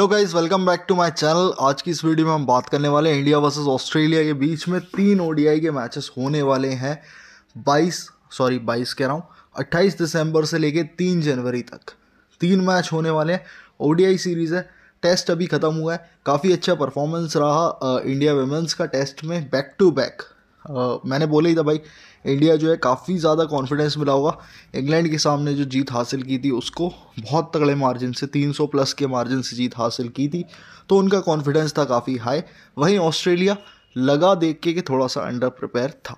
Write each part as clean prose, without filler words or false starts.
Hello guys, welcome back to my channel. आज की इस वीडियो में हम बात करने वाले हैं इंडिया वर्सेस ऑस्ट्रेलिया के बीच में 3 ओडीआई के मैचेस होने वाले हैं 28 दिसंबर से लेके 3 जनवरी तक 3 मैच होने वाले हैं। ओडीआई सीरीज़ है, टेस्ट अभी ख़त्म हुआ है। काफ़ी अच्छा परफॉर्मेंस रहा इंडिया वुमेंस का टेस्ट में बैक टू बैक। मैंने बोला ही था भाई, इंडिया जो है काफ़ी ज़्यादा कॉन्फिडेंस मिला होगा। इंग्लैंड के सामने जो जीत हासिल की थी उसको बहुत तगड़े मार्जिन से 300 प्लस के मार्जिन से जीत हासिल की थी, तो उनका कॉन्फिडेंस था काफ़ी हाई। वहीं ऑस्ट्रेलिया लगा देख के कि थोड़ा सा अंडर प्रिपेयर था।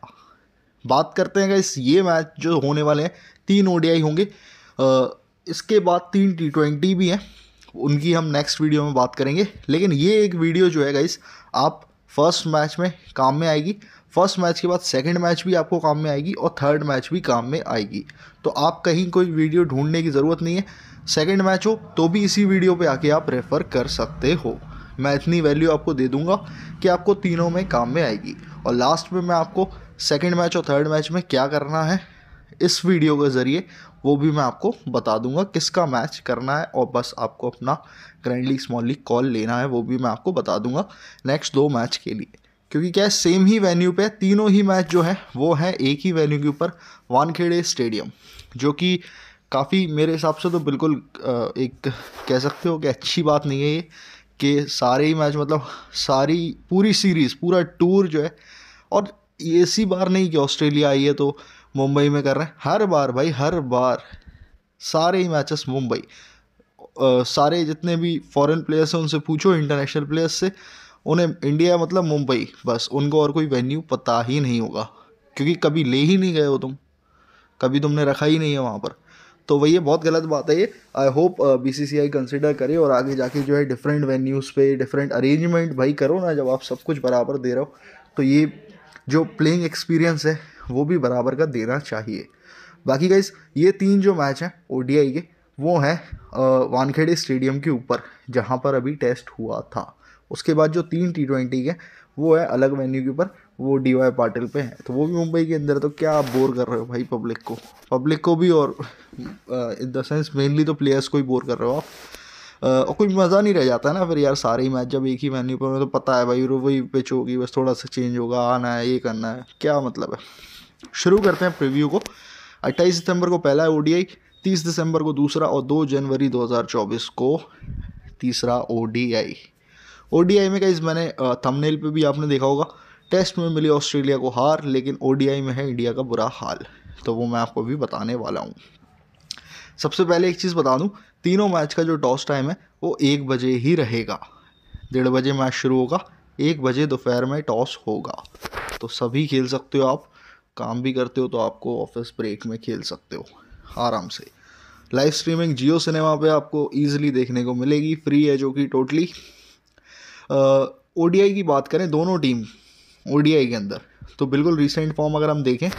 बात करते हैं गाइस, ये मैच जो होने वाले हैं 3 ओडीआई होंगे, इसके बाद 3 T20 भी हैं, उनकी हम नेक्स्ट वीडियो में बात करेंगे। लेकिन ये एक वीडियो जो है गाइस, आप फर्स्ट मैच में काम में आएगी, फर्स्ट मैच के बाद सेकंड मैच भी आपको काम में आएगी और थर्ड मैच भी काम में आएगी। तो आप कहीं कोई वीडियो ढूंढने की ज़रूरत नहीं है। सेकंड मैच हो तो भी इसी वीडियो पे आके आप रेफ़र कर सकते हो। मैं इतनी वैल्यू आपको दे दूंगा कि आपको तीनों में काम में आएगी। और लास्ट में मैं आपको सेकंड मैच और थर्ड मैच में क्या करना है इस वीडियो के ज़रिए वो भी मैं आपको बता दूंगा, किसका मैच करना है। और बस आपको अपना grand league small league call लेना है, वो भी मैं आपको बता दूंगा नेक्स्ट 2 मैच के लिए। क्योंकि क्या है, सेम ही वेन्यू पे तीनों ही मैच जो है वो है एक ही वेन्यू के ऊपर, वानखेड़े स्टेडियम, जो कि काफ़ी मेरे हिसाब से तो बिल्कुल एक कह सकते हो कि अच्छी बात नहीं है ये कि सारे ही मैच, मतलब सारी पूरी सीरीज़ पूरा टूर जो है। और इसी बार नहीं कि ऑस्ट्रेलिया आई है तो मुंबई में कर रहे हैं, हर बार भाई, हर बार सारे ही मैचेस मुंबई। सारे जितने भी फॉरेन प्लेयर्स हैं उनसे पूछो, इंटरनेशनल प्लेयर्स से, उन्हें इंडिया मतलब मुंबई बस, उनको और कोई वेन्यू पता ही नहीं होगा क्योंकि कभी ले ही नहीं गए हो तुम, कभी तुमने रखा ही नहीं है वहाँ पर। तो वही बहुत गलत बात है ये। आई होप BCCI कंसिडर करे और आगे जाके जो है डिफरेंट वेन्यूज़ पे डिफरेंट अरेंजमेंट भाई करो ना, जब आप सब कुछ बराबर दे रहे हो तो ये जो प्लेइंग एक्सपीरियंस है वो भी बराबर का देना चाहिए। बाकी गाइस, ये 3 जो मैच हैं ओडीआई के वो हैं वानखेड़े स्टेडियम के ऊपर जहाँ पर अभी टेस्ट हुआ था। उसके बाद जो 3 T20 के वो है अलग वेन्यू के ऊपर, वो DY पाटिल पे है, तो वो भी मुंबई के अंदर। तो क्या आप बोर कर रहे हो भाई पब्लिक को भी, और इन द सेंस मेनली तो प्लेयर्स को ही बोर कर रहे हो आप। और कोई मज़ा नहीं रह जाता ना फिर यार, सारे ही मैच जब एक ही वेन्यू पर, तो पता है भाई वही पिच होगी, बस थोड़ा सा चेंज होगा, आना है, ये करना है, क्या मतलब है। शुरू करते हैं प्रीव्यू को। 28 दिसंबर को पहला है ओडीआई, 30 दिसंबर को दूसरा और 2 जनवरी 2024 को तीसरा ओडीआई। ओडीआई में गाइस, मैंने थंबनेल पे भी आपने देखा होगा, टेस्ट में मिली ऑस्ट्रेलिया को हार, लेकिन ओडीआई में है इंडिया का बुरा हाल, तो वो मैं आपको भी बताने वाला हूँ। सबसे पहले एक चीज़ बता दूं, तीनों मैच का जो टॉस टाइम है वो 1 बजे ही रहेगा। 1:30 बजे मैच शुरू होगा, 1 बजे दोपहर में टॉस होगा, तो सभी खेल सकते हो। आप काम भी करते हो तो आपको ऑफिस ब्रेक में खेल सकते हो आराम से। लाइव स्ट्रीमिंग जियो सिनेमा पे आपको ईजिली देखने को मिलेगी, फ्री है जो कि टोटली। ओडीआई की बात करें, दोनों टीम ओडीआई के अंदर तो बिल्कुल रिसेंट फॉर्म अगर हम देखें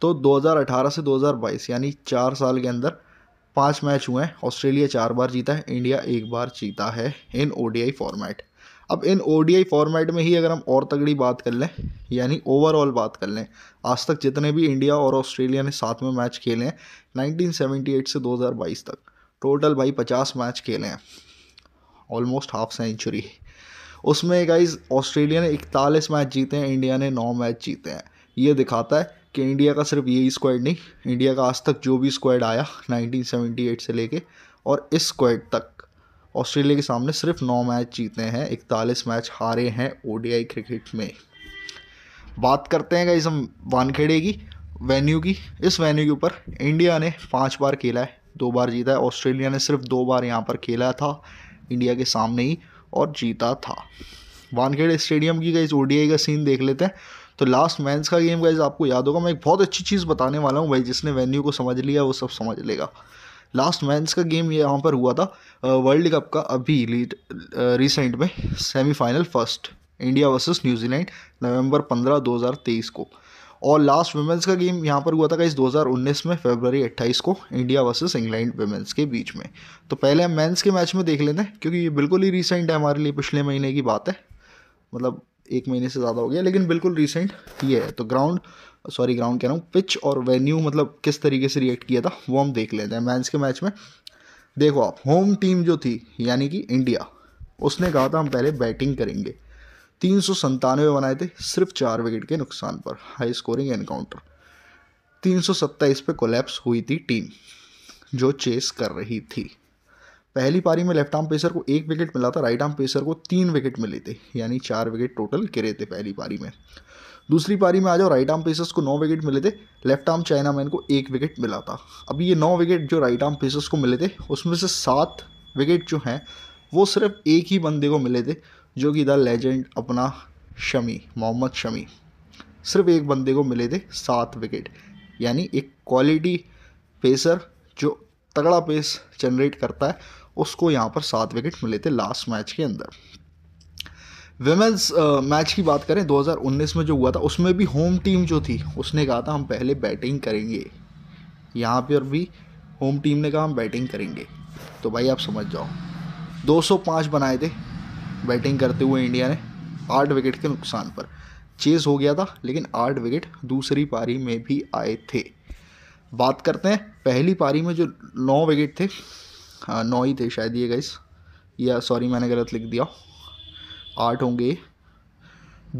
तो 2018 से 2022 यानी 4 साल के अंदर 5 मैच हुए हैं। ऑस्ट्रेलिया 4 बार जीता है, इंडिया 1 बार जीता है इन ओडीआई फॉर्मेट। अब इन ओडीआई फॉर्मेट में ही अगर हम और तगड़ी बात कर लें, यानी ओवरऑल बात कर लें, आज तक जितने भी इंडिया और ऑस्ट्रेलिया ने साथ में मैच खेले हैं 1978 से 2022 तक, टोटल भाई 50 मैच खेले हैं, ऑलमोस्ट हाफ सेंचुरी। उसमें गाइज ऑस्ट्रेलिया ने 41 मैच जीते हैं, इंडिया ने 9 मैच जीते हैं। ये दिखाता है कि इंडिया का सिर्फ यही स्क्वाड नहीं, इंडिया का आज तक जो भी स्क्वाड आया 1978 से लेके और इस स्क्वाड तक, ऑस्ट्रेलिया के सामने सिर्फ 9 मैच जीते हैं, 41 मैच हारे हैं ओडीआई क्रिकेट में। बात करते हैं गाइस हम वानखेड़े की वेन्यू की। इस वेन्यू के ऊपर इंडिया ने 5 बार खेला है, 2 बार जीता है। ऑस्ट्रेलिया ने सिर्फ 2 बार यहाँ पर खेला था इंडिया के सामने ही और जीता था। वानखेड़े स्टेडियम की गाइस ओडीआई का सीन देख लेते हैं। तो लास्ट मैच का गेम गाइज आपको याद होगा, मैं एक बहुत अच्छी चीज़ बताने वाला हूँ भाई, जिसने वेन्यू को समझ लिया वो सब समझ लेगा। लास्ट मैच का गेम ये यहाँ पर हुआ था वर्ल्ड कप का, अभी रिसेंट में semifinal first, India versus New Zealand, November 15, 2023 को। और लास्ट वुमेंस का गेम यहाँ पर हुआ था गाइज 2019 में फरवरी 28 को, इंडिया वर्सेस इंग्लैंड वुमेंस के बीच में। तो पहले हम मेंस के मैच में देख लेते हैं क्योंकि ये बिल्कुल ही रिसेंट है हमारे लिए, पिछले महीने की बात है, मतलब 1 महीने से ज़्यादा हो गया, लेकिन बिल्कुल रिसेंट ये है। तो ग्राउंड कह रहा हूँ, पिच और वेन्यू मतलब किस तरीके से रिएक्ट किया था वो हम देख लेते हैं मेंस के मैच में। देखो आप, होम टीम जो थी यानी कि इंडिया, उसने कहा था हम पहले बैटिंग करेंगे। 397 बनाए थे सिर्फ 4 विकेट के नुकसान पर, हाई स्कोरिंग एनकाउंटर। 327 पे कोलैप्स हुई थी टीम जो चेस कर रही थी। पहली पारी में लेफ्ट आर्म पेसर को 1 विकेट मिला था, राइट आर्म पेसर को 3 विकेट मिले थे, यानी 4 विकेट टोटल गिरे थे पहली पारी में। दूसरी पारी में आ जाओ, राइट आर्म पेसर्स को 9 विकेट मिले थे, लेफ्ट आर्म चाइना मैन को 1 विकेट मिला था। अब ये 9 विकेट जो राइट आर्म पेसर्स को मिले थे उसमें से 7 विकेट जो हैं वो सिर्फ एक ही बंदे को मिले थे, जो कि द लेजेंड अपना शमी, मोहम्मद शमी। सिर्फ एक बंदे को मिले थे 7 विकेट, यानी एक क्वालिटी पेसर जो तगड़ा पेस जनरेट करता है उसको यहाँ पर 7 विकेट मिले थे लास्ट मैच के अंदर। विमेंस मैच की बात करें 2019 में जो हुआ था, उसमें भी होम टीम जो थी उसने कहा था हम पहले बैटिंग करेंगे। यहाँ पर भी होम टीम ने कहा हम बैटिंग करेंगे, तो भाई आप समझ जाओ। 205 बनाए थे बैटिंग करते हुए इंडिया ने 8 विकेट के नुकसान पर। चेज हो गया था लेकिन 8 विकेट दूसरी पारी में भी आए थे। बात करते हैं पहली पारी में जो 9 विकेट थे, 9 ही थे शायद ये गाइस, या सॉरी मैंने गलत लिख दिया, 8 होंगे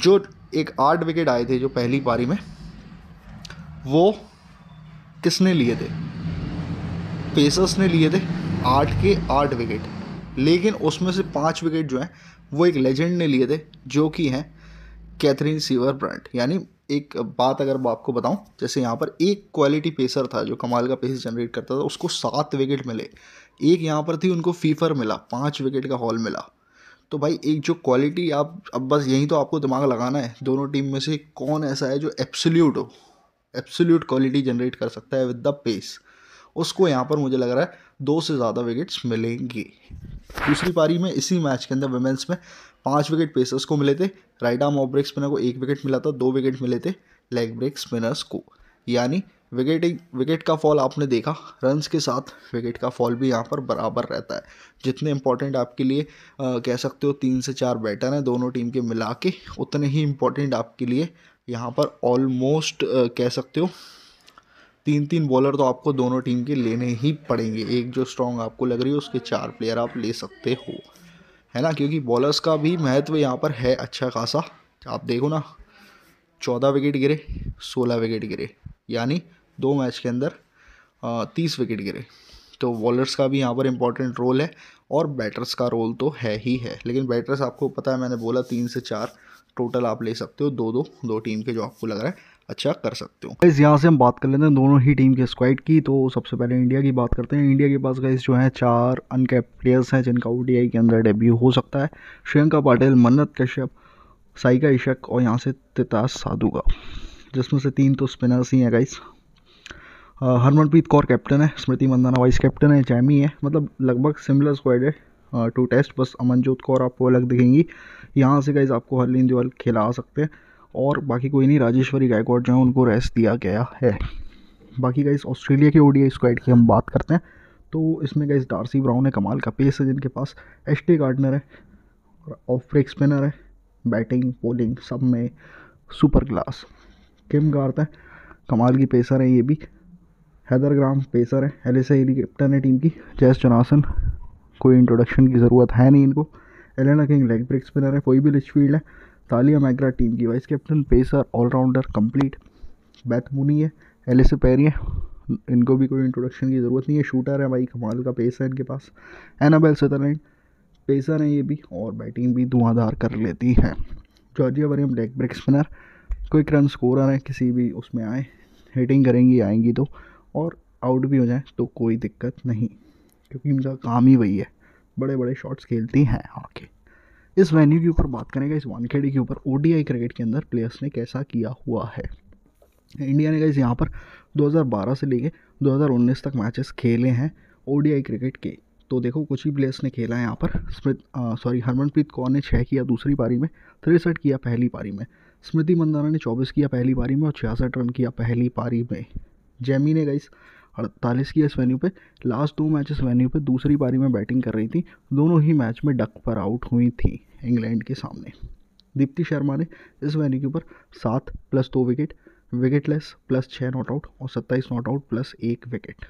जो एक 8 विकेट आए थे जो पहली पारी में। वो किसने लिए थे? पेसर्स ने लिए थे 8 के 8 विकेट, लेकिन उसमें से 5 विकेट जो हैं वो एक लेजेंड ने लिए थे, जो कि हैं कैथरीन सीवर ब्रांड। यानी एक बात अगर मैं आपको बताऊं, जैसे यहाँ पर एक क्वालिटी पेसर था जो कमाल का पेस जनरेट करता था, उसको 7 विकेट मिले। एक यहाँ पर थी उनको फीफर मिला, 5 विकेट का हॉल मिला। तो भाई एक जो क्वालिटी, आप अब बस यही तो आपको दिमाग लगाना है दोनों टीम में से कौन ऐसा है जो एब्सोल्यूट हो, एब्सोल्यूट क्वालिटी जनरेट कर सकता है विद द पेस, उसको यहाँ पर मुझे लग रहा है 2 से ज़्यादा विकेट्स मिलेंगे। दूसरी पारी में इसी मैच के अंदर वुमेंस में 5 विकेट पेसर्स को मिले थे, right arm off break spinner को 1 विकेट मिला था, 2 विकेट मिले थे लेग ब्रेक स्पिनर्स को। यानी विकेट का फॉल आपने देखा, रन्स के साथ विकेट का फॉल भी यहाँ पर बराबर रहता है। जितने इंपॉर्टेंट आपके लिए कह सकते हो 3 से 4 बैटर हैं दोनों टीम के मिला के, उतने ही इम्पोर्टेंट आपके लिए यहाँ पर ऑलमोस्ट कह सकते हो 3-3 बॉलर तो आपको दोनों टीम के लेने ही पड़ेंगे। एक जो स्ट्रॉन्ग आपको लग रही है उसके 4 प्लेयर आप ले सकते हो, है ना, क्योंकि बॉलर्स का भी महत्व यहाँ पर है अच्छा खासा। आप देखो ना, 14 विकेट गिरे, 16 विकेट गिरे, यानी 2 मैच के अंदर 30 विकेट गिरे। तो बॉलर्स का भी यहाँ पर इम्पोर्टेंट रोल है और बैटर्स का रोल तो है ही है, लेकिन बैटर्स आपको पता है मैंने बोला 3 से 4 टोटल आप ले सकते हो, दो टीम के जो आपको लग रहा है अच्छा कर सकते हो। गाइस यहाँ से हम बात कर लेते हैं दोनों ही टीम के स्क्वाड की। तो सबसे पहले इंडिया की बात करते हैं। इंडिया के पास गाइस जो है 4 अनकैप्ड प्लेयर्स हैं जिनका ओडीआई के अंदर डेब्यू हो सकता है। श्रेयंका पाटिल, मन्नत कश्यप, साइका इशक और यहाँ से तितास साधु का, जिसमें से 3 तो स्पिनर्स ही हैं गाइस। हरमनप्रीत कौर कैप्टन है, स्मृति मंधाना वाइस कैप्टन है, जैमी है, मतलब लगभग सिमिलर स्क्वाड है टू टेस्ट, बस अमनजोत कौर आपको अलग दिखेंगी। यहाँ से गाइस आपको हरलीन देओल खिला सकते हैं और बाकी कोई नहीं। राजेश्वरी गायकवाड जो है उनको रेस्ट दिया गया है। बाकी गाइस ऑस्ट्रेलिया के ओडीआई स्क्वाड की हम बात करते हैं। तो इसमें गाइस डार्सी ब्राउन है, कमाल का पेस है जिनके पास, एशले गार्डनर है और ऑफ ब्रेक स्पिनर है, बैटिंग बॉलिंग सब में सुपर क्लास। किम गार्थ है, कमाल की पेसर है ये भी, हैदर ग्राम पेसर है, एलिसा हेली कैप्टन है टीम की, जेस जोनासन कोई इंट्रोडक्शन की ज़रूरत है नहीं इनको, Alana King leg break spinner है, कोई भी लिच फील्ड है, तालिया मैक्राथ टीम की vice captain, pacer allrounder complete, Beth Mooney है, एलिसे पेरी है, इनको भी कोई इंट्रोडक्शन की ज़रूरत नहीं है, शूटर है भाई, कमाल का पेस है इनके पास, एनाबेल सदरलैंड पेसर है ये भी और बैटिंग भी धुआंधार कर लेती है, Georgia Wareham leg break spinner, quick run scorer है, किसी भी उसमें आए हिटिंग करेंगी आएंगी तो, और आउट भी हो जाए तो कोई दिक्कत नहीं क्योंकि इनका काम ही वही है, बड़े बड़े शॉट्स खेलती हैं आके। इस वेन्यू के ऊपर बात करेंगे, इस वानखेड़े के ऊपर ओडीआई क्रिकेट के अंदर प्लेयर्स ने कैसा किया हुआ है। इंडिया ने गाइस यहाँ पर 2012 से लेके 2019 तक मैचेस खेले हैं ओडीआई क्रिकेट के। तो देखो कुछ ही प्लेयर्स ने खेला है यहाँ पर, हरमनप्रीत कौर ने 6 किया दूसरी पारी में, 63 किया पहली पारी में, स्मृति मंधाना ने 24 किया पहली पारी में और 66 रन किया पहली पारी में। जैमी ने गाइस 48 की इस वेन्यू पे, लास्ट 2 मैचेस वेन्यू पे दूसरी पारी में बैटिंग कर रही थी, दोनों ही मैच में डक पर आउट हुई थी इंग्लैंड के सामने। दीप्ति शर्मा ने इस वेन्यू के ऊपर 7 + 2 विकेट, विकेटलेस + 6 नॉट आउट और 27 नॉट आउट + 1 विकेट,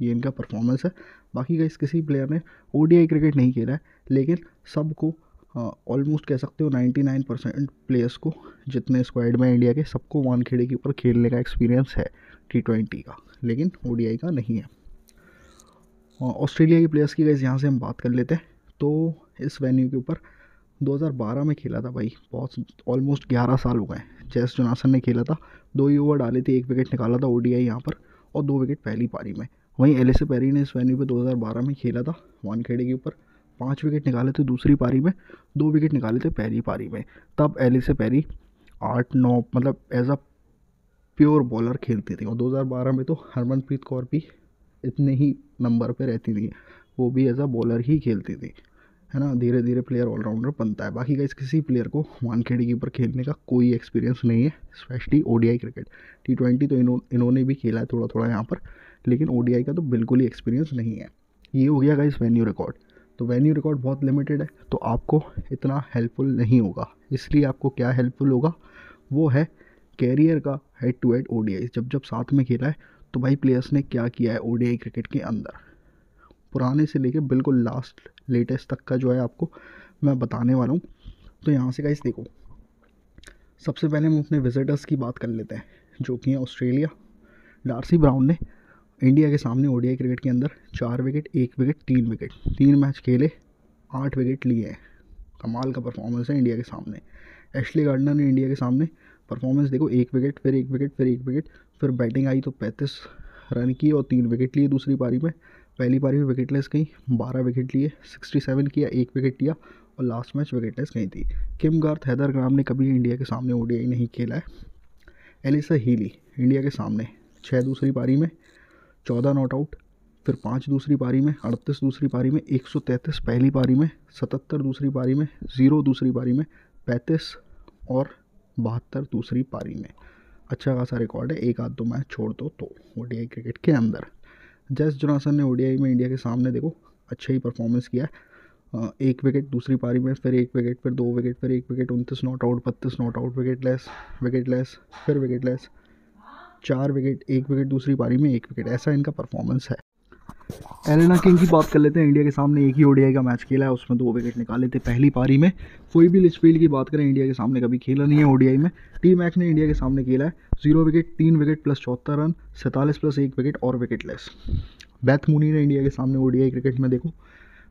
ये इनका परफॉर्मेंस है। बाकी गाइस किसी प्लेयर ने ओडीआई क्रिकेट नहीं खेला है, लेकिन सबको ऑलमोस्ट कह सकते हो 99% प्लेयर्स को जितने स्क्वाड में इंडिया के सबको वानखेड़े के ऊपर खेलने का एक्सपीरियंस है T20 का, लेकिन ओडीआई का नहीं है। ऑस्ट्रेलिया के प्लेयर्स की गाइस यहाँ से हम बात कर लेते हैं, तो इस वेन्यू के ऊपर 2012 में खेला था भाई, बहुत ऑलमोस्ट 11 साल हो गए। जेस जोनासन ने खेला था, 2 ओवर डाले थे, 1 विकेट निकाला था ओडीआई यहाँ पर और 2 विकेट पहली पारी में। वहीं एलिसे पेरी ने इस वेन्यू पे 2012 में खेला था वानखेड़े के ऊपर, 5 विकेट निकाले थे दूसरी पारी में, 2 विकेट निकाले थे पहली पारी में। तब एलिसे पेरी 8-9 मतलब एज अ प्योर बॉलर खेलती थी, और 2012 में तो हरमनप्रीत कौर भी इतने ही नंबर पर रहती थी, वो भी एज अ बॉलर ही खेलती थी, है ना। धीरे धीरे प्लेयर ऑलराउंडर बनता है। बाकी गाइस किसी प्लेयर को वानखेड़े के ऊपर खेलने का कोई एक्सपीरियंस नहीं है, स्पेशली ओडीआई क्रिकेट। T20 तो इन्होंने भी खेला है थोड़ा थोड़ा यहाँ पर, लेकिन ओडीआई का तो बिल्कुल ही एक्सपीरियंस नहीं है। ये हो गया गाइस वेन्यू रिकॉर्ड। तो वेन्यू रिकॉर्ड बहुत लिमिटेड है, तो आपको इतना हेल्पफुल नहीं होगा। इसलिए आपको क्या हेल्पफुल होगा, वो है कैरियर का हेड टू हेड ओडीआई, जब जब साथ में खेला है तो भाई प्लेयर्स ने क्या किया है ओडीआई क्रिकेट के अंदर। पुराने से लेके बिल्कुल लास्ट लेटेस्ट तक का जो है आपको मैं बताने वाला हूँ। तो यहाँ से गाइस देखो, सबसे पहले हम अपने विजिटर्स की बात कर लेते हैं, जो कि हैं ऑस्ट्रेलिया। डार्सी ब्राउन ने इंडिया के सामने ओडीआई क्रिकेट के अंदर 4 विकेट, 1 विकेट, 3 विकेट, 3 मैच खेले, 8 विकेट लिए हैं। कमाल का परफॉर्मेंस है इंडिया के सामने। एशले गार्डनर ने इंडिया के सामने परफॉर्मेंस देखो, 1 विकेट फिर 1 विकेट फिर 1 विकेट, फिर बैटिंग आई तो 35 रन किए और 3 विकेट लिए दूसरी पारी में। पहली पारी में विकेटलेस गई, 12 विकेट लिए, 67 किया, 1 विकेट लिया और लास्ट मैच विकेटलेस गई थी। किम गार्थ हैदर ग्राम ने कभी इंडिया के सामने ओडीआई नहीं खेला है। एलिसा हीली इंडिया के सामने 6 दूसरी पारी में, 14 नॉट आउट, फिर 5 दूसरी पारी में, 38 दूसरी पारी में, 133 पहली पारी में, 77 दूसरी पारी में, 0 दूसरी पारी में, 35 और 72 दूसरी पारी में। अच्छा खासा रिकॉर्ड है, एक आध दो मैच छोड़ दो तो ओडीआई क्रिकेट के अंदर। जेस जोनासन ने ओडीआई में इंडिया के सामने देखो अच्छा ही परफॉर्मेंस किया है, 1 विकेट दूसरी पारी में, फिर 1 विकेट फिर 2 विकेट फिर 1 wicket, 29 not out, 32 not out, wicketless फिर विकेटलेस, 4 विकेट, 1 विकेट दूसरी पारी में, 1 विकेट, ऐसा इनका परफॉर्मेंस है। एलेना किंग की बात कर लेते हैं, इंडिया के सामने 1 ही ओडीआई का मैच खेला है, उसमें 2 विकेट निकाले थे पहली पारी में। कोई भी लिचफील्ड की बात करें, इंडिया के सामने कभी खेला नहीं है ओडीआई में। टी मैक ने इंडिया के सामने खेला है, 0 wicket, 3 wicket plus 74 run, 47 plus 1 wicket और विकेटलेस। बेथ मूनी ने इंडिया के सामने ओडीआई क्रिकेट में देखो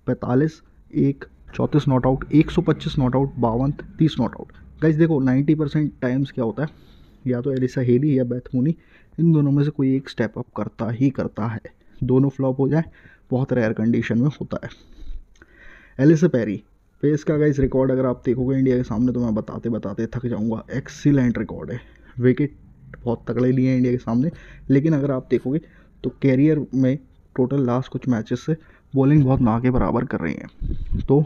45, 1, 34 not out, 125 not out, 52, 30 not out. Guys देखो 90% टाइम्स क्या होता है, या तो एलिसा हेली या बेथ मूनी, इन दोनों में से कोई एक स्टेप अप करता ही करता है, दोनों फ्लॉप हो जाए बहुत रेयर कंडीशन में होता है। एलिसे पेरी पेस का गाइस रिकॉर्ड अगर आप देखोगे इंडिया के सामने, तो मैं बताते बताते थक जाऊंगा, एक्सीलेंट रिकॉर्ड है। विकेट बहुत तगड़े लिए हैं इंडिया के सामने, लेकिन अगर आप देखोगे तो कैरियर में टोटल लास्ट कुछ मैचेस से बॉलिंग बहुत ना के बराबर कर रही हैं। तो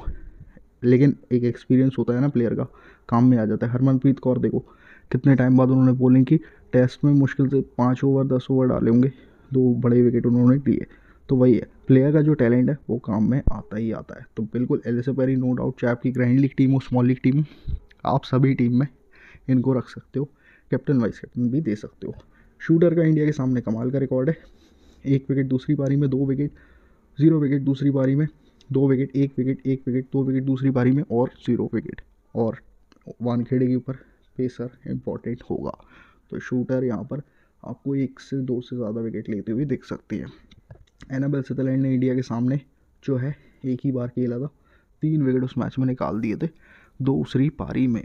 लेकिन एक एक्सपीरियंस होता है ना प्लेयर का, काम में आ जाता है। हरमनप्रीत कौर देखो कितने टाइम बाद उन्होंने बॉलिंग की, टेस्ट में मुश्किल से 5 ओवर 10 ओवर डाले होंगे, 2 बड़े विकेट उन्होंने लिए। तो वही है, प्लेयर का जो टैलेंट है वो काम में आता ही आता है। तो बिल्कुल एलिसे पेरी नो डाउट, चाहे आपकी ग्रैंड लीग टीम हो, स्मॉल लीग टीम हो, आप सभी टीम में इनको रख सकते हो, कैप्टन वाइस कैप्टन भी दे सकते हो। शूटर का इंडिया के सामने कमाल का रिकॉर्ड है, 1 विकेट दूसरी पारी में, 2 विकेट, 0 विकेट दूसरी पारी में, 2 विकेट, 1 विकेट, 1 विकेट, 2 विकेट दूसरी पारी में और 0 विकेट। और वानखेड़े के ऊपर पेसर इम्पॉर्टेंट होगा, तो शूटर यहाँ पर आपको 1 से 2 से ज़्यादा विकेट लेते हुए दिख सकती है। एनाबेल सदरलैंड ने इंडिया के सामने जो है 1 ही बार खेला था, 3 विकेट उस मैच में निकाल दिए थे दूसरी पारी में।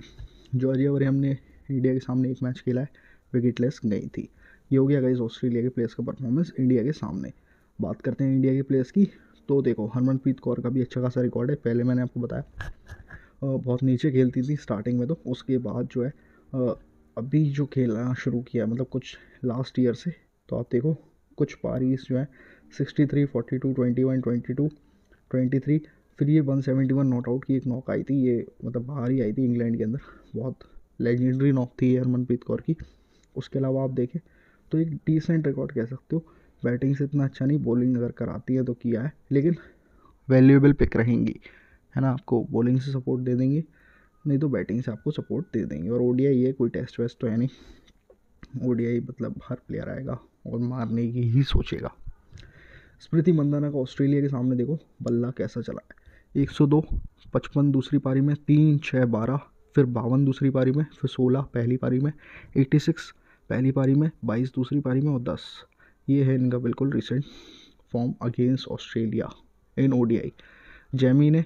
जॉर्जिया वरेहम ने इंडिया के सामने 1 मैच खेला है, विकेटलेस गई थी। ये हो गया गाइस ऑस्ट्रेलिया के प्लेयर्स का परफॉर्मेंस इंडिया के सामने। बात करते हैं इंडिया के प्लेयर्स की, तो देखो हरमनप्रीत कौर का भी अच्छा खासा रिकॉर्ड है, पहले मैंने आपको बताया बहुत नीचे खेलती थी स्टार्टिंग में, तो उसके बाद जो है अभी जो खेलना शुरू किया, मतलब कुछ लास्ट ईयर से, तो आप देखो कुछ पारीज जो है 63, 42, 21, 22, 23, फिर ये 171 नॉट आउट की एक नॉक आई थी, ये मतलब बाहर ही आई थी इंग्लैंड के अंदर, बहुत लेजेंडरी नॉक थी हरमनप्रीत कौर की। उसके अलावा आप देखें तो एक डिसेंट रिकॉर्ड कह सकते हो, बैटिंग से इतना अच्छा नहीं, बॉलिंग अगर कराती है तो किया है, लेकिन वैल्यूएबल पिक रहेंगी, है ना। आपको बॉलिंग से सपोर्ट दे देंगे, नहीं तो बैटिंग से आपको सपोर्ट दे देंगे। और ओडीआई है, कोई टेस्ट वेस्ट तो है नहीं, ओडीआई मतलब हर प्लेयर आएगा और मारने की ही सोचेगा। स्मृति मंधाना का ऑस्ट्रेलिया के सामने देखो बल्ला कैसा चला है, 102 55 दूसरी पारी में, 3 6 12, फिर 52 दूसरी पारी में, फिर 16 पहली पारी में, 86 पहली पारी में, 22 दूसरी पारी में और 10। ये है इनका बिल्कुल recent form against Australia in ODI. Jamie ने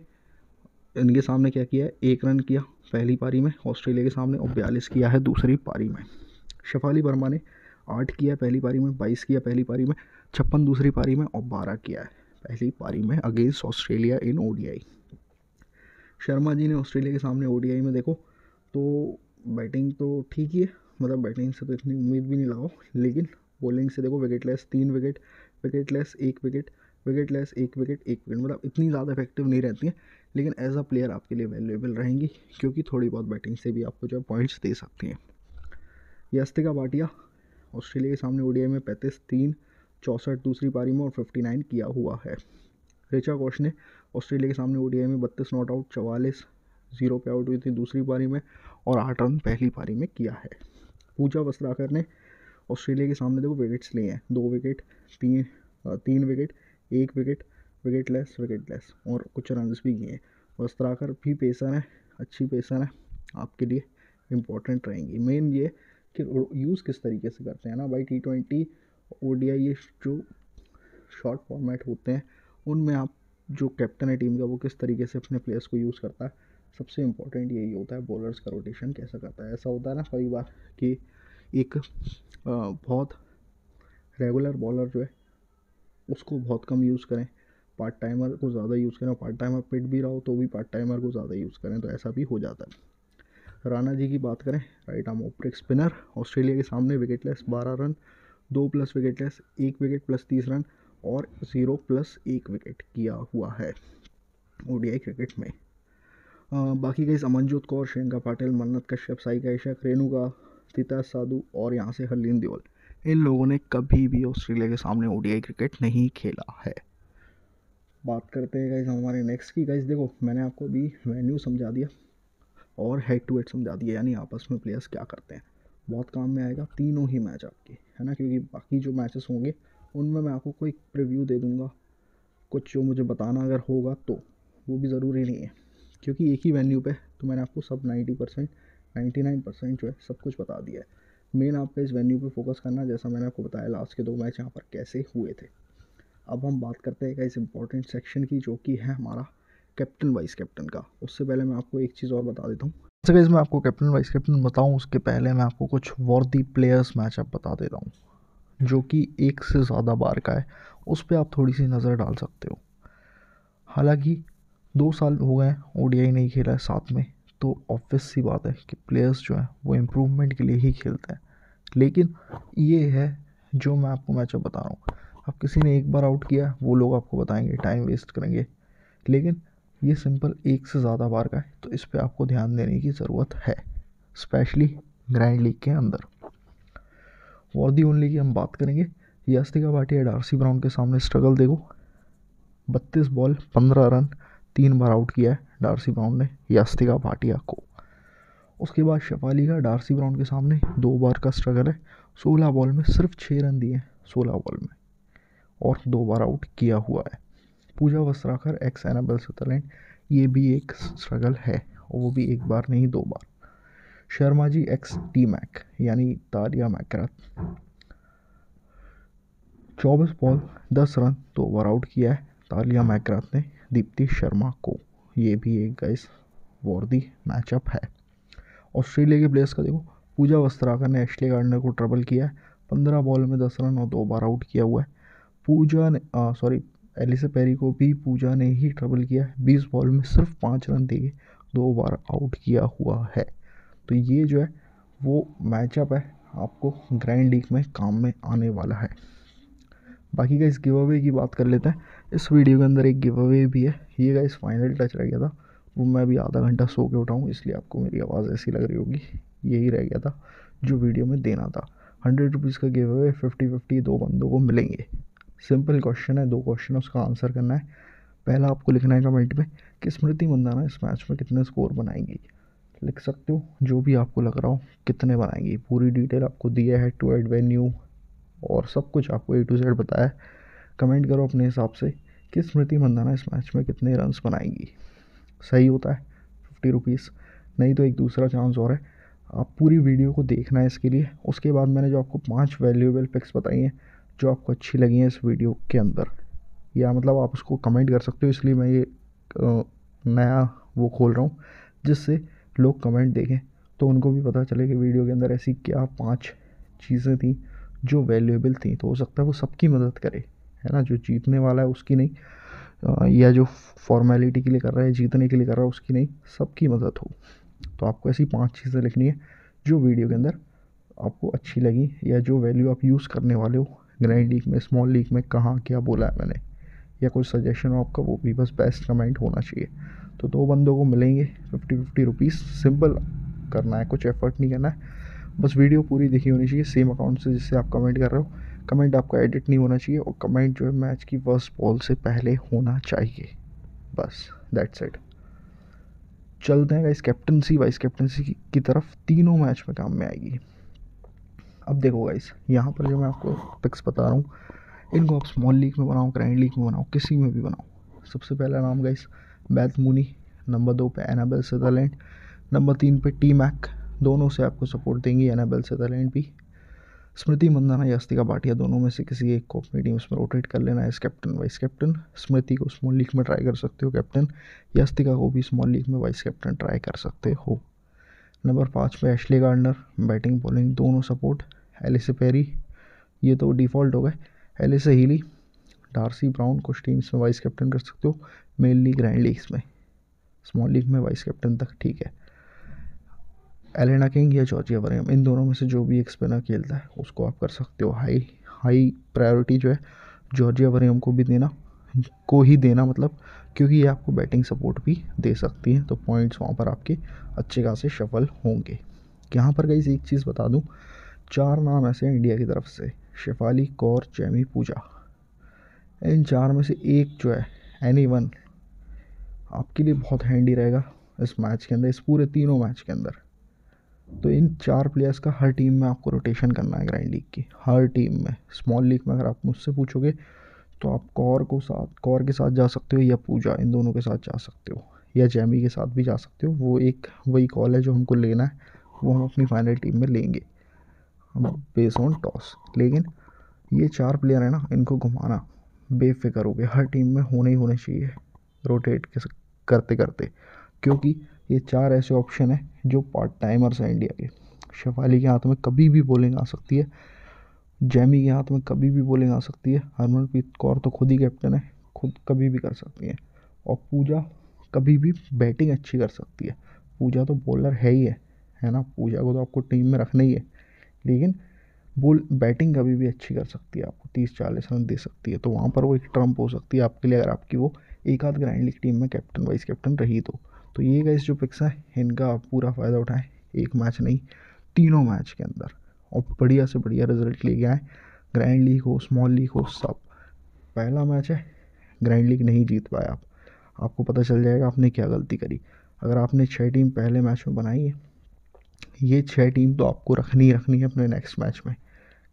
इनके सामने क्या किया है, 1 रन किया पहली पारी में ऑस्ट्रेलिया के सामने और 42 किया है दूसरी पारी में। शफाली वर्मा ने 8 किया पहली पारी में, 22 किया पहली पारी में, 56 दूसरी पारी में और 12 किया है पहली पारी में against Australia in ODI. Sharma ji ने ऑस्ट्रेलिया के सामने ओडीआई में देखो तो बैटिंग तो ठीक ही है, मतलब बैटिंग से तो इतनी उम्मीद भी नहीं लगाओ, लेकिन बॉलिंग से देखो wicketless 3 wicket, wicketless 1 wicket, wicketless 1 wicket 1 wicket, मतलब इतनी ज़्यादा इफेक्टिव नहीं रहती हैं, लेकिन एज अ प्लेयर आपके लिए वैल्यूएबल रहेंगी क्योंकि थोड़ी बहुत बैटिंग से भी आपको जो है पॉइंट्स दे सकती हैं। यस्तिका भाटिया ऑस्ट्रेलिया के सामने ओडीआई में 35 3, 64 दूसरी पारी में और 59 किया हुआ है। रिचा घोष ने ऑस्ट्रेलिया के सामने ओडीआई में 32 नॉट आउट, 44 0 पे आउट हुई थी दूसरी पारी में और 8 रन पहली पारी में किया है। पूजा वस्त्राकर ने ऑस्ट्रेलिया के सामने देखो विकेट्स लिए हैं, 2 wicket 3 wicket, 1 wicket, wicketless, wicketless और कुछ रन भी किए हैं। वस्त्राकर भी पेसर है, अच्छी पेसर है, आपके लिए इम्पोर्टेंट रहेंगी। मेन ये कि यूज़ किस तरीके से करते हैं ना भाई, T20 ODI ये जो शॉर्ट फॉर्मेट होते हैं उनमें आप जो कैप्टन है टीम का वो किस तरीके से अपने प्लेयर्स को यूज़ करता है, सबसे इम्पोर्टेंट यही होता है। बॉलर्स का रोटेशन कैसा करता है, ऐसा होता है ना कई बार कि एक बहुत रेगुलर बॉलर जो है उसको बहुत कम यूज़ करें, पार्ट टाइमर को ज़्यादा यूज़ करें, पार्ट टाइमर पिट भी रहा हो तो भी पार्ट टाइमर को ज़्यादा यूज़ करें, तो ऐसा भी हो जाता है। राणा जी की बात करें, right arm off break spinner, Australia के सामने wicketless 12 run, 2 plus wicketless, 1 wicket plus 30 run और 0 प्लस 1 विकेट किया हुआ है ओडीआई क्रिकेट में। बाकी गई अमनजोत कौर, श्रेयंका पाटिल, मन्नत कश्यप, साइका इशाक, रेणुका, तितास साधु और यहाँ से हरलीन देओल, इन लोगों ने कभी भी ऑस्ट्रेलिया के सामने ओडीआई क्रिकेट नहीं खेला है। बात करते हैं गाइस हमारे नेक्स्ट की। गाइस देखो मैंने आपको अभी वेन्यू समझा दिया और हेड टू हेड समझा दिया, यानी आपस में प्लेयर्स क्या करते हैं, बहुत काम में आएगा तीनों ही मैच आपके, है ना, क्योंकि बाकी जो मैचेस होंगे उनमें मैं आपको कोई प्रीव्यू दे दूँगा, कुछ जो मुझे बताना अगर होगा तो, वो भी ज़रूरी नहीं है क्योंकि एक ही वेन्यू पर तो मैंने आपको सब 99% जो है सब कुछ बता दिया है। मेन आपका इस वेन्यू पे फोकस करना, जैसा मैंने आपको बताया लास्ट के 2 मैच यहाँ पर कैसे हुए थे। अब हम बात करते हैं इस इम्पॉर्टेंट सेक्शन की जो कि है हमारा कैप्टन वाइस कैप्टन का। उससे पहले मैं आपको एक चीज़ और बता देता हूँ, जैसे इसमें आपको कैप्टन वाइस कैप्टन बताऊँ उसके पहले मैं आपको कुछ वर्थी प्लेयर्स मैचअप बता देता हूँ जो कि 1 से ज़्यादा बार का है, उस पर आप थोड़ी सी नज़र डाल सकते हो। हालाँकि 2 साल हो गए ओडीआई नहीं खेला है साथ में, तो ऑब्वियस सी बात है कि प्लेयर्स जो है वो इम्प्रूवमेंट के लिए ही खेलते हैं, लेकिन ये है जो मैं आपको मैचअप बता रहा हूँ। अब किसी ने 1 बार आउट किया वो लोग आपको बताएंगे टाइम वेस्ट करेंगे, लेकिन ये सिंपल 1 से ज़्यादा बार का है, तो इस पर आपको ध्यान देने की ज़रूरत है, स्पेशली ग्रैंड लीग के अंदर। फॉर दी ओनली की हम बात करेंगे, यास्तिका भाटिया डार्सी ब्राउन के सामने स्ट्रगल देखो, 32 बॉल 15 रन, 3 बार आउट किया है डार्सी ब्राउन ने यास्तिका भाटिया को। उसके बाद शफाली का डार्सी ब्राउन के सामने 2 बार का स्ट्रगल है, 16 बॉल में सिर्फ 6 रन दिए हैं 16 बॉल में और 2 बार आउट किया हुआ है। Pooja Vastrakar x Annabel Sutherland, ये भी एक स्ट्रगल है और वो भी 1 बार नहीं 2 बार। Sharma ji x T Mac यानी तालिया मैक्राथ, 24 बॉल 10 रन, 2 बार आउट किया है तालिया मैक्राथ ने दीप्ति शर्मा को, ये भी एक गाइस वॉर्दी मैचअप है। ऑस्ट्रेलिया के प्लेयर्स का देखो, पूजा वस्त्राकर ने एशले गार्डनर को ट्रबल किया है, 15 बॉल में 10 रन और 2 बार आउट किया हुआ है। पूजा ने एलिसे पेरी को भी पूजा ने ही ट्रबल किया है, 20 बॉल में सिर्फ 5 रन दिए, 2 बार आउट किया हुआ है। तो ये जो है वो मैचअप है, आपको ग्रैंड लीग में काम में आने वाला है। बाकी गाइस गिव अवे की बात कर लेते हैं, इस वीडियो के अंदर एक गिव अवे भी है, ये गाइस फाइनल टच रह गया था, वो मैं अभी आधा घंटा सो के उठाऊँ इसलिए आपको मेरी आवाज़ ऐसी लग रही होगी, यही रह गया था जो वीडियो में देना था। 100 रुपीज़ का गिव अवे 50-50 2 बंदों को मिलेंगे। सिंपल क्वेश्चन है, 2 क्वेश्चन उसका आंसर करना है। पहला आपको लिखना है कमेंट में कि स्मृति मंधाना इस मैच में कितने स्कोर बनाएंगी, लिख सकते हो जो भी आपको लग रहा हो कितने बनाएंगी, पूरी डिटेल आपको दिया है, टू एड वेन्यू और सब कुछ आपको A to Z बताया है। कमेंट करो अपने हिसाब से कि स्मृति मंधाना इस मैच में कितने रन्स बनाएंगी। सही होता है ₹50, नहीं तो एक दूसरा चांस और है। आप पूरी वीडियो को देखना है इसके लिए। उसके बाद मैंने जो आपको 5 वैल्यूएबल पिक्स बताई हैं जो आपको अच्छी लगी हैं इस वीडियो के अंदर, या मतलब आप उसको कमेंट कर सकते हो, इसलिए मैं ये नया वो खोल रहा हूँ जिससे लोग कमेंट देखें तो उनको भी पता चले कि वीडियो के अंदर ऐसी क्या 5 चीज़ें थी जो वैल्यूएबल थी। तो हो सकता है वो सबकी मदद करे, है ना, जो जीतने वाला है उसकी नहीं, या जो फॉर्मेलिटी के लिए कर रहा है, जीतने के लिए कर रहा है उसकी नहीं, सबकी मदद हो। तो आपको ऐसी 5 चीज़ें लिखनी है जो वीडियो के अंदर आपको अच्छी लगी या जो वैल्यू आप यूज़ करने वाले हो ग्रैंड लीग में, स्मॉल लीग में, कहाँ क्या बोला है मैंने, या कोई सजेशन हो आपका, वो भी बस बेस्ट कमेंट होना चाहिए। तो 2 बंदों को मिलेंगे ₹50 सिंपल करना है, कुछ एफर्ट नहीं करना है, बस वीडियो पूरी देखी होनी चाहिए सेम अकाउंट से जिससे आप कमेंट कर रहे हो। कमेंट आपका एडिट नहीं होना चाहिए और कमेंट जो है मैच की फर्स्ट बॉल से पहले होना चाहिए। बस दैट्स इट। चलते हैं इस कैप्टनसी वाइस कैप्टनसी की तरफ, तीनों मैच में काम में आएगी। अब देखो गाइस, यहाँ पर जो मैं आपको पिक्स बता रहा हूँ इनको आप स्मॉल लीग में बनाओ, ग्रैंड लीग में बनाओ, किसी में भी बनाओ। सबसे पहला नाम गाइस बेथ मूनी, नंबर 2 पे एनाबेल सदरलैंड, नंबर 3 पे टी मैक, दोनों से आपको सपोर्ट देंगी एनाबेल सदरलैंड भी। स्मृति मंधाना, यास्तिका भाटिया, दोनों में से किसी एक को अपनी टीम में रोटेट कर लेना है as captain vice captain. Smriti को स्मॉल लीग में ट्राई कर सकते हो कैप्टन, यास्तिका को भी स्मॉल लीग में वाइस कैप्टन ट्राई कर सकते हो। नंबर 5 पे एशले गार्डनर, बैटिंग बॉलिंग दोनों सपोर्ट। एलिसे पेरी, ये तो डिफ़ॉल्ट हो गए। एलिसा हीली, डार्सी ब्राउन, कुछ टीम्स में वाइस कैप्टन कर सकते हो, मेनली ग्रैंड लीग्स में, स्मॉल लीग में वाइस कैप्टन तक ठीक है। एलेना किंग या जॉर्जिया वरेहम, इन दोनों में से जो भी एक स्पिनर खेलता है उसको आप कर सकते हो। हाई प्रायोरिटी जो है जॉर्जिया वरेहम को भी देना, मतलब, क्योंकि ये आपको बैटिंग सपोर्ट भी दे सकती है, तो पॉइंट्स वहाँ पर आपके अच्छे खासे शफल होंगे। यहाँ पर गाइस एक चीज़ बता दूँ, 4 नाम ऐसे हैं इंडिया की तरफ से, शफाली, कौर, जैमी, पूजा, इन 4 में से एक जो है एनीवन आपके लिए बहुत हैंडी रहेगा इस मैच के अंदर, इस पूरे तीनों मैच के अंदर। तो इन 4 प्लेयर्स का हर टीम में आपको रोटेशन करना है ग्रैंड लीग की, हर टीम में। स्मॉल लीग में अगर आप मुझसे पूछोगे तो आप कौर के साथ जा सकते हो, या पूजा, इन दोनों के साथ जा सकते हो, या जैमी के साथ भी जा सकते हो। वो एक वही कॉल है जो हमको लेना है, वो हम अपनी फाइनल टीम में लेंगे, हम बेस ऑन टॉस। लेकिन ये 4 प्लेयर है ना, इनको घुमाना बेफिक्र हो गया, हर टीम में होने ही होने चाहिए रोटेट करते करते, क्योंकि ये 4 ऐसे ऑप्शन हैं जो पार्ट टाइमर्स हैं इंडिया के। शफाली के हाथ में कभी भी बॉलिंग आ सकती है, जैमी के हाथ में कभी भी बॉलिंग आ सकती है, हरमनप्रीत कौर तो खुद ही कैप्टन है, खुद कभी भी कर सकती है, और पूजा कभी भी बैटिंग अच्छी कर सकती है। पूजा तो बॉलर है ही है ना, पूजा को तो आपको टीम में रखना ही है, लेकिन बैटिंग कभी भी अच्छी कर सकती है, आपको 30-40 रन दे सकती है, तो वहाँ पर वो एक ट्रम्प हो सकती है आपके लिए अगर आपकी वो एक आध ग्रैंड लीग टीम में कैप्टन वाइस कैप्टन रही। तो ये गाइस जो पिक्स हैं इनका आप पूरा फ़ायदा उठाएं, एक मैच नहीं तीनों मैच के अंदर, और बढ़िया से बढ़िया रिजल्ट लेके आएँ, ग्रैंड लीग हो, स्मॉल लीग हो, सब। पहला मैच है ग्रैंड लीग नहीं जीत पाए आप, आपको पता चल जाएगा आपने क्या गलती करी। अगर आपने 6 टीम पहले मैच में बनाई है, ये 6 टीम तो आपको रखनी है अपने नेक्स्ट मैच में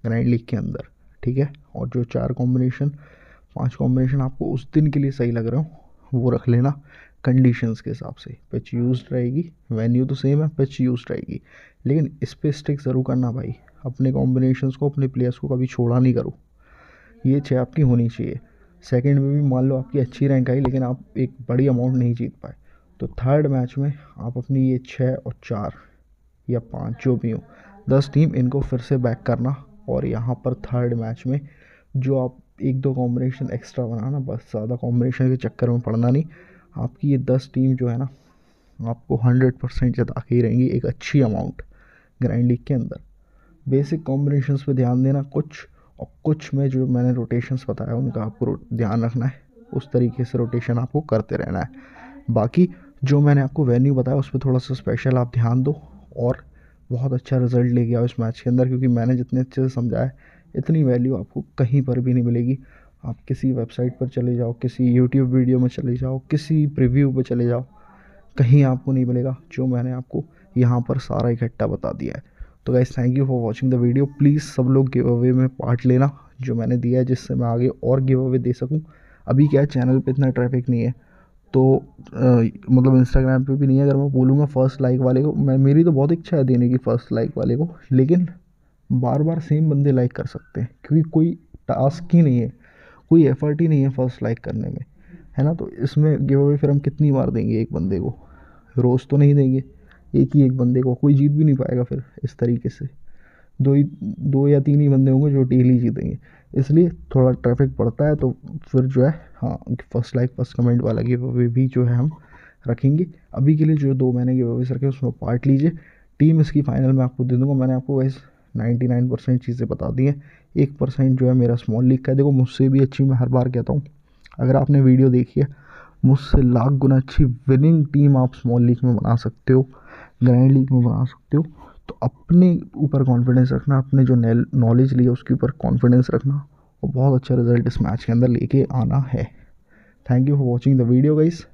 ग्रैंड लीग के अंदर, ठीक है। और जो 4 कॉम्बिनेशन 5 कॉम्बिनेशन आपको उस दिन के लिए सही लग रहे हो वो रख लेना, कंडीशंस के हिसाब से। पिच यूज रहेगी, वेन्यू तो सेम है, पिच यूज रहेगी, लेकिन इस पर स्टिक ज़रूर करना भाई, अपने कॉम्बिनेशंस को, अपने प्लेयर्स को कभी छोड़ा नहीं करो। ये 6 आपकी होनी चाहिए। सेकंड में भी मान लो आपकी अच्छी रैंक आई लेकिन आप एक बड़ी अमाउंट नहीं जीत पाए, तो थर्ड मैच में आप अपनी ये 6 और 4 या 5 जो भी हो, 10 टीम, इनको फिर से बैक करना, और यहाँ पर थर्ड मैच में जो आप 1-2 कॉम्बिनेशन एक्स्ट्रा बनाना, बस ज़्यादा कॉम्बिनेशन के चक्कर में पड़ना नहीं। आपकी ये 10 टीम जो है ना आपको 100% जिता के ही रहेंगी एक अच्छी अमाउंट ग्रैंड लीग के अंदर। बेसिक कॉम्बिनेशंस पे ध्यान देना कुछ, और कुछ में जो मैंने रोटेशंस बताया उनका आपको ध्यान रखना है, उस तरीके से रोटेशन आपको करते रहना है। बाकी जो मैंने आपको वेन्यू बताया उस पर थोड़ा सा स्पेशल आप ध्यान दो और बहुत अच्छा रिजल्ट लेके आओ इस मैच के अंदर, क्योंकि मैंने जितने अच्छे से समझाया इतनी वैल्यू आपको कहीं पर भी नहीं मिलेगी। आप किसी वेबसाइट पर चले जाओ, किसी यूट्यूब वीडियो में चले जाओ, किसी प्रीव्यू पर चले जाओ, कहीं आपको नहीं मिलेगा जो मैंने आपको यहाँ पर सारा इकट्ठा बता दिया है। तो guys thank you for watching the video. Please सब लोग गिव अवे में पार्ट लेना, जो मैंने दिया है, जिससे मैं आगे और गिव अवे दे सकूँ। अभी क्या है, चैनल पे इतना ट्रैफिक नहीं है, तो मतलब इंस्टाग्राम पे भी नहीं है। अगर मैं बोलूँगा फ़र्स्ट लाइक वाले को, मैं मेरी तो बहुत इच्छा है देने की फ़र्स्ट लाइक वाले को, लेकिन बार बार सेम बंदे लाइक कर सकते हैं क्योंकि कोई टास्क ही नहीं है, कोई एफर्ट ही नहीं है फ़र्स्ट लाइक करने में, है ना। तो इसमें गिव अवे फिर हम कितनी बार देंगे, एक बंदे को रोज़ तो नहीं देंगे, एक ही एक बंदे को, कोई जीत भी नहीं पाएगा फिर इस तरीके से। दो या तीन ही बंदे होंगे जो डेली जीतेंगे, इसलिए थोड़ा ट्रैफिक पड़ता है। तो फिर जो है, हाँ, फर्स्ट लाइक फर्स्ट कमेंट वाला गिव अवे भी जो है हम रखेंगे। अभी के लिए जो दो मैंने गिव अवेज रखे उसमें पार्ट लीजिए। टीम इसकी फाइनल मैं आपको दे दूँगा। मैंने आपको वैसे 99% चीज़ें बता दी हैं, 1% जो है मेरा स्मॉल लीग का है। देखो, मुझसे भी अच्छी, मैं हर बार कहता हूँ, अगर आपने वीडियो देखी है, मुझसे लाख गुना अच्छी विनिंग टीम आप स्मॉल लीग में बना सकते हो, ग्रैंड लीग में बना सकते हो। तो अपने ऊपर कॉन्फिडेंस रखना, अपने जो नॉलेज लिया उसके ऊपर कॉन्फिडेंस रखना और बहुत अच्छा रिजल्ट इस मैच के अंदर लेके आना है। Thank you for watching the video guys.